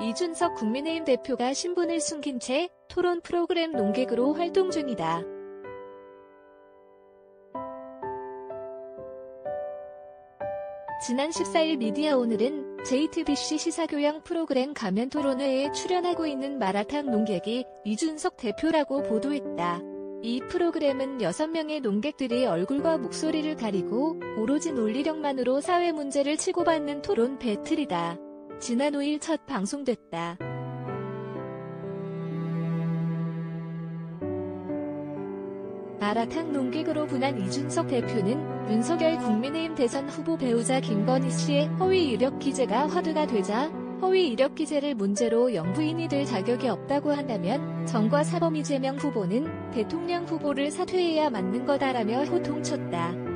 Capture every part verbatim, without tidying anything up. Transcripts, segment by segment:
이준석 국민의힘 대표가 신분을 숨긴 채 토론 프로그램 논객으로 활동 중이다. 지난 십사일 미디어 오늘은 제이티비씨 시사교양 프로그램 가면토론회에 출연하고 있는 마라탕 논객이 이준석 대표라고 보도했다. 이 프로그램은 여섯 명의 논객들이 얼굴과 목소리를 가리고 오로지 논리력만으로 사회 문제를 치고받는 토론 배틀이다. 지난 오일 첫 방송됐다. 마라탕 논객으로 분한 이준석 대표는 윤석열 국민의힘 대선 후보 배우자 김건희 씨의 허위 이력 기재가 화두가 되자 허위 이력 기재를 문제로 영부인이 될 자격이 없다고 한다면 정과 사범 이재명 후보는 대통령 후보를 사퇴해야 맞는 거다라며 호통쳤다.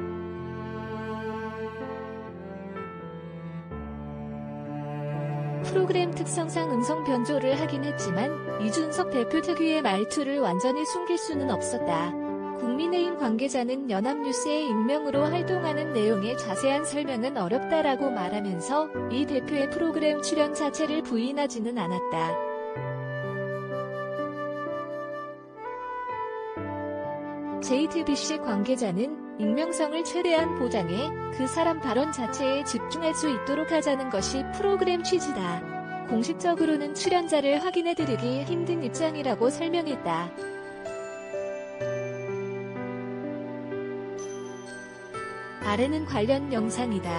프로그램 특성상 음성 변조를 하긴 했지만 이준석 대표 특유의 말투를 완전히 숨길 수는 없었다. 국민의힘 관계자는 연합뉴스의 익명으로 활동하는 내용의 자세한 설명은 어렵다라고 말하면서 이 대표의 프로그램 출연 자체를 부인하지는 않았다. 제이티비씨 관계자는 익명성을 최대한 보장해 그 사람 발언 자체에 집중할 수 있도록 하자는 것이 프로그램 취지다. 공식적으로는 출연자를 확인해드리기 힘든 입장이라고 설명했다. 아래는 관련 영상이다.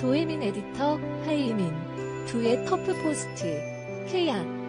도혜민 에디터, 하이민, 두의 터프 포스트, 케야.